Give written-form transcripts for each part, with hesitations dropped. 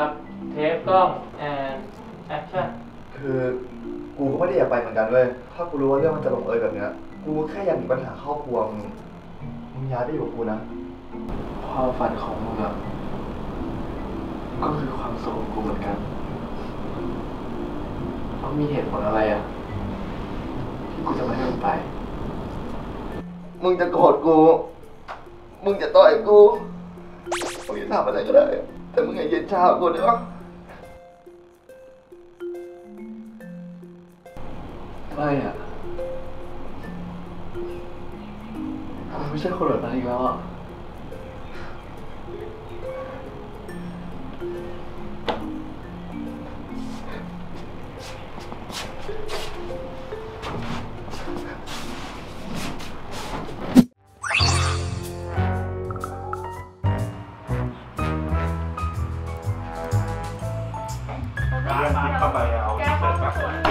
ครับเทปกล้องแอคชั่นคือกูก็ไม่ได้อยากไปเหมือนกันเว้ยถ้ากูรู้ว่าเรื่องมันจะลงเอยแบบเนี้ยกูแค่อยากมีปัญหาครอบครัวมึงย้ายไปอยู่กับกูนะความฝันของมึงอะก็คือความสุขของกูเหมือนกันแล้วมีเหตุผลอะไรอะที่กูจะไม่ให้มึงไปมึงจะโกรธกูมึงจะต่อยกูมึงจะทำอะไรก็ได้แต่มึงอย่าเย็นชากูนะไม่อะกูไม่ใช่คนแบบนั้นอีกแล้วอะ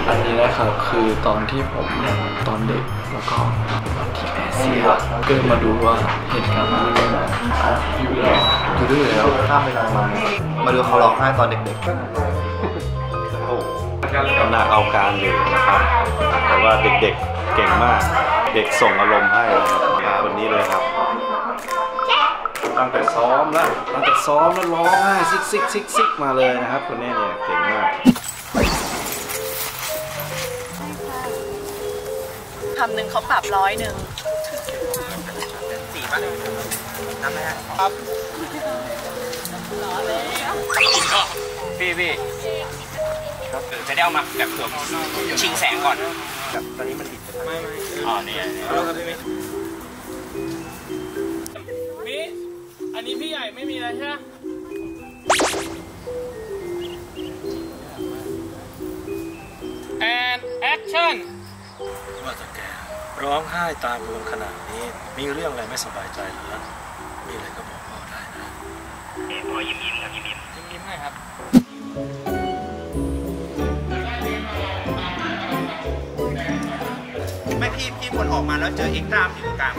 อันนี้นะครับคือตอนที่ผมตอนเด็กแล้วก็ตอนที่แม่เสียก็มาดูว่าเหตุการณ์มันเป็นแบบอยู่แล้วดูด้วยแล้วข้ามไปนานมาดูเขาร้องไห้ตอนเด็กๆโอ้กำลังเอาการอยู่นะครับแต่ว่าเด็กๆเก่งมากเด็กส่งอารมณ์ให้มาวันนี้เลยครับตั้งแต่ซ้อมแล้วร้องไห้ซิกมาเลยนะครับคนนี้เนี่ยเก่งมากคำหนึ่งเขาปรับ1004ป่ะนับไหมฮะครับพี่จะได้เอามาแบบตัวชิงแสงก่อนแบบตอนนี้มันติดไม่อ๋อเนี่ยแล้วครับพี่อันนี้พี่ใหญ่ไม่มีอะไรใช่ไหมแอคชั่นว่าแต่แกร้องไห้ตาบวมขนาดนี้มีเรื่องอะไรไม่สบายใจหรือมีอะไรก็บอกพ่อได้นะพ่อยิ้มครับยิ้มให้ครับไม่พี่คนออกมาแล้วเจอเอ็กซ์ตร้าอยู่กลาง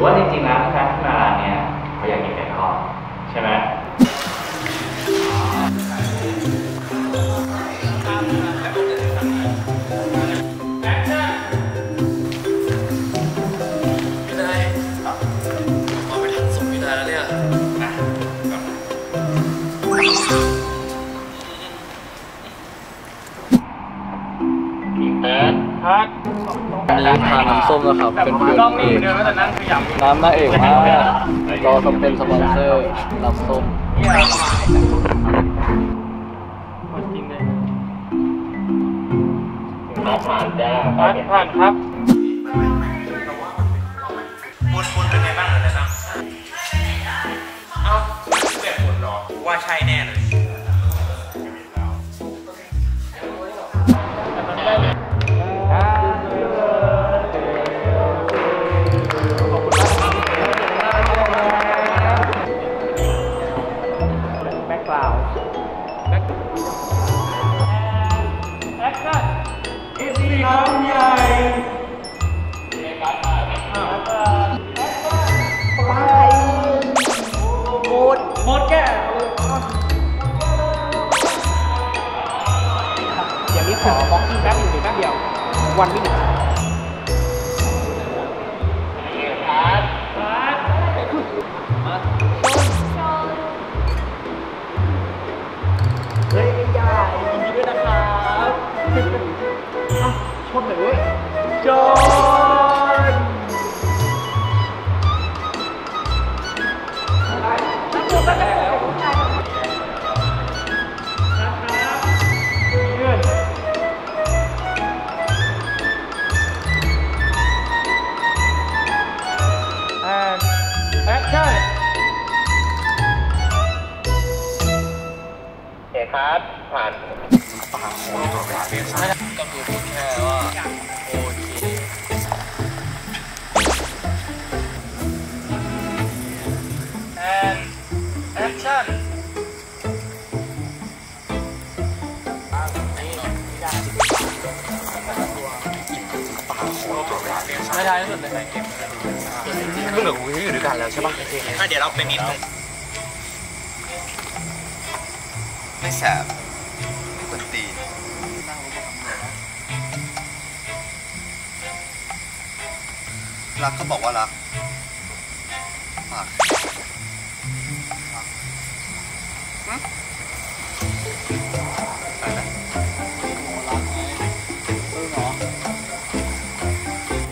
รือว่าจริงๆแล้วการที่มาร้านนี้เขาอยากกินไก่ทอดใช่ไหมนี่ทานน้ำส้มนะครับเป็นเพื่อนเอกน้ำหน้าเอกมากรอทำเป็นสปอนเซอร์น้ำส้มผ่านจ้าผ่านครับบนเป็นไงบ้างเลยนะเอาเปลี่ยนบนหรอว่าใช่แน่เลยวันนี้เฮ้ยยายยินดีด้วยนะครับชนหน่อยเว้ยชนครับผ่านก็คือพูดแค่ว่าโอเคแอคชั่นไม่ได้สุดเลยเกมก็เหลือคุณที่อยู่ด้วยกันแล้วใช่ปะเดี๋ยวเราไปมีไม่แสบไม่กวนตีนรักก็บอกว่ารักปากแ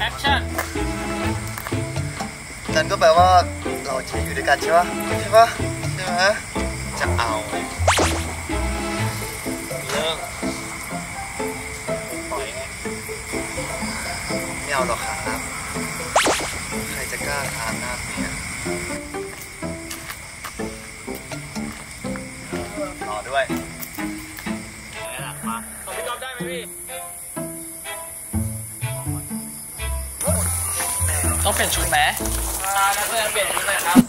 อคชั่นนั่นก็แปลว่าเราใช้อยู่ด้วยกันใช่ปะใช่ปะใช่ไหมจะเอาไม่เอาหรอกครับใครจะกล้าทานหน้าเนี่ยรอด้วยมาตบพี่จอบได้ไหมพี่ต้องเปลี่ยนชุดไหมแล้วเพื่อนเปลี่ยนชุดเลยครับ